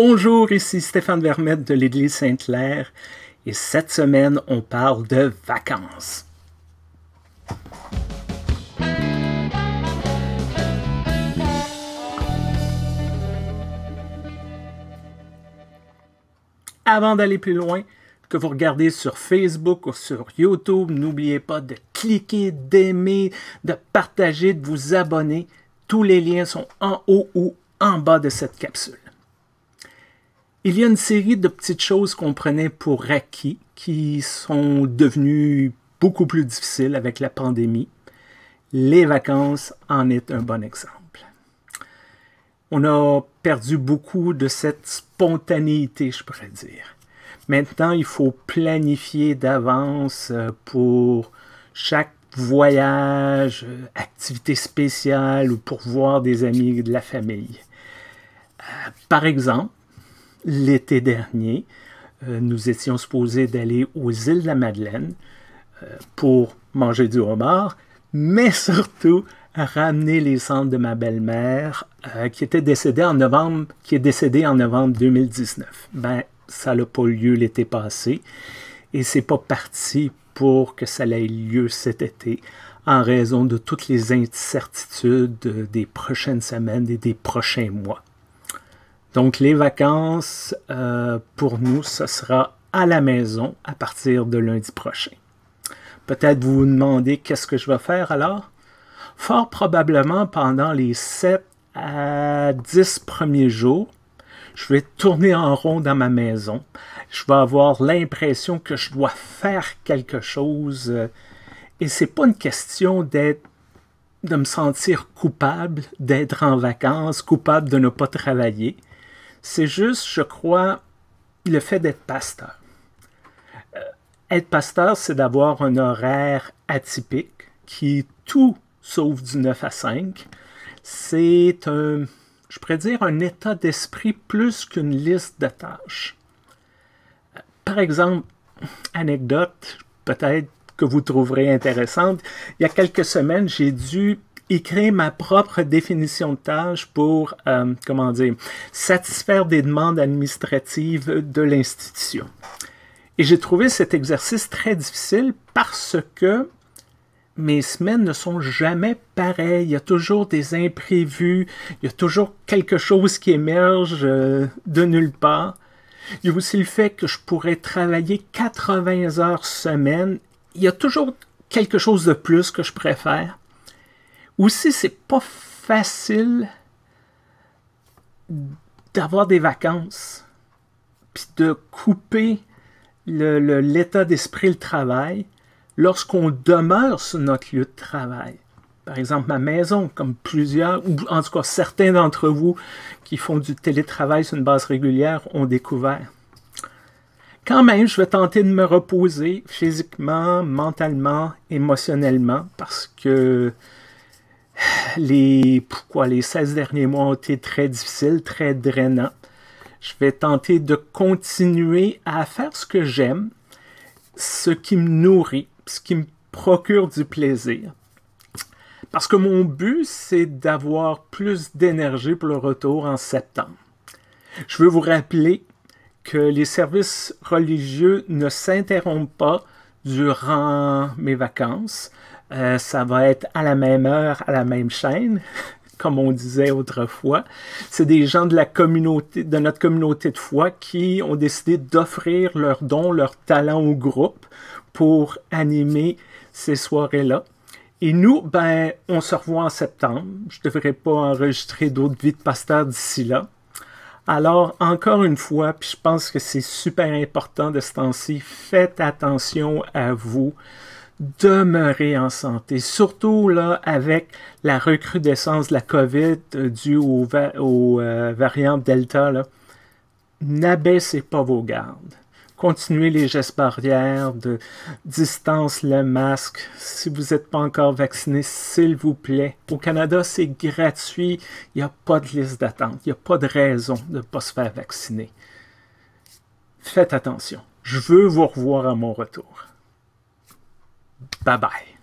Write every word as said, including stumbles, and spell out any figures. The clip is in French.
Bonjour, ici Stéphane Vermette de l'Église Sainte-Claire et cette semaine, on parle de vacances. Avant d'aller plus loin, que vous regardez sur Facebook ou sur YouTube, n'oubliez pas de cliquer, d'aimer, de partager, de vous abonner. Tous les liens sont en haut ou en bas de cette capsule. Il y a une série de petites choses qu'on prenait pour acquis qui sont devenues beaucoup plus difficiles avec la pandémie. Les vacances en est un bon exemple. On a perdu beaucoup de cette spontanéité, je pourrais dire. Maintenant, il faut planifier d'avance pour chaque voyage, activité spéciale ou pour voir des amis et de la famille. Euh, par exemple, l'été dernier, euh, nous étions supposés d'aller aux Îles de la Madeleine euh, pour manger du homard, mais surtout ramener les cendres de ma belle-mère euh, qui était décédée en novembre, qui est décédée en novembre deux mille dix-neuf. Ben, ça n'a pas eu lieu l'été passé et c'est pas parti pour que ça ait lieu cet été en raison de toutes les incertitudes des prochaines semaines et des prochains mois. Donc les vacances, euh, pour nous, ce sera à la maison à partir de lundi prochain. Peut-être vous vous demandez qu'est-ce que je vais faire alors? Fort probablement pendant les sept à dix premiers jours, je vais tourner en rond dans ma maison. Je vais avoir l'impression que je dois faire quelque chose. Et ce n'est pas une question d'être, de me sentir coupable, d'être en vacances, coupable de ne pas travailler. C'est juste, je crois, le fait d'être pasteur. Euh, être pasteur, c'est d'avoir un horaire atypique qui est tout sauf du neuf à cinq. C'est un... Je pourrais dire un état d'esprit plus qu'une liste de tâches. Par exemple, anecdote, peut-être que vous trouverez intéressante, il y a quelques semaines, j'ai dû écrire ma propre définition de tâches pour, euh, comment dire, satisfaire des demandes administratives de l'institution. Et j'ai trouvé cet exercice très difficile parce que mes semaines ne sont jamais pareilles. Il y a toujours des imprévus. Il y a toujours quelque chose qui émerge euh, de nulle part. Il y a aussi le fait que je pourrais travailler quatre-vingts heures semaine. Il y a toujours quelque chose de plus que je préfère. Aussi, c'est pas facile d'avoir des vacances puis de couper le, le, l'état d'esprit, le travail. Lorsqu'on demeure sur notre lieu de travail, par exemple ma maison, comme plusieurs, ou en tout cas certains d'entre vous qui font du télétravail sur une base régulière, ont découvert. Quand même, je vais tenter de me reposer physiquement, mentalement, émotionnellement, parce que les, pourquoi, les seize derniers mois ont été très difficiles, très drainants. Je vais tenter de continuer à faire ce que j'aime, ce qui me nourrit, ce qui me procure du plaisir. Parce que mon but, c'est d'avoir plus d'énergie pour le retour en septembre. Je veux vous rappeler que les services religieux ne s'interrompent pas durant mes vacances. Euh, ça va être à la même heure, à la même chaîne, comme on disait autrefois. C'est des gens de la communauté, de notre communauté de foi qui ont décidé d'offrir leurs dons, leurs talents au groupe pour animer ces soirées-là. Et nous, ben, on se revoit en septembre. Je ne devrais pas enregistrer d'autres vies de pasteur d'ici là. Alors, encore une fois, puis je pense que c'est super important de ce temps-ci, faites attention à vous. Demeurez en santé, surtout là avec la recrudescence de la COVID due au, va au euh, variant Delta. N'abaissez pas vos gardes. Continuez les gestes barrières de distance, le masque. Si vous n'êtes pas encore vacciné, s'il vous plaît. Au Canada, c'est gratuit. Il n'y a pas de liste d'attente. Il n'y a pas de raison de ne pas se faire vacciner. Faites attention. Je veux vous revoir à mon retour. Bye-bye.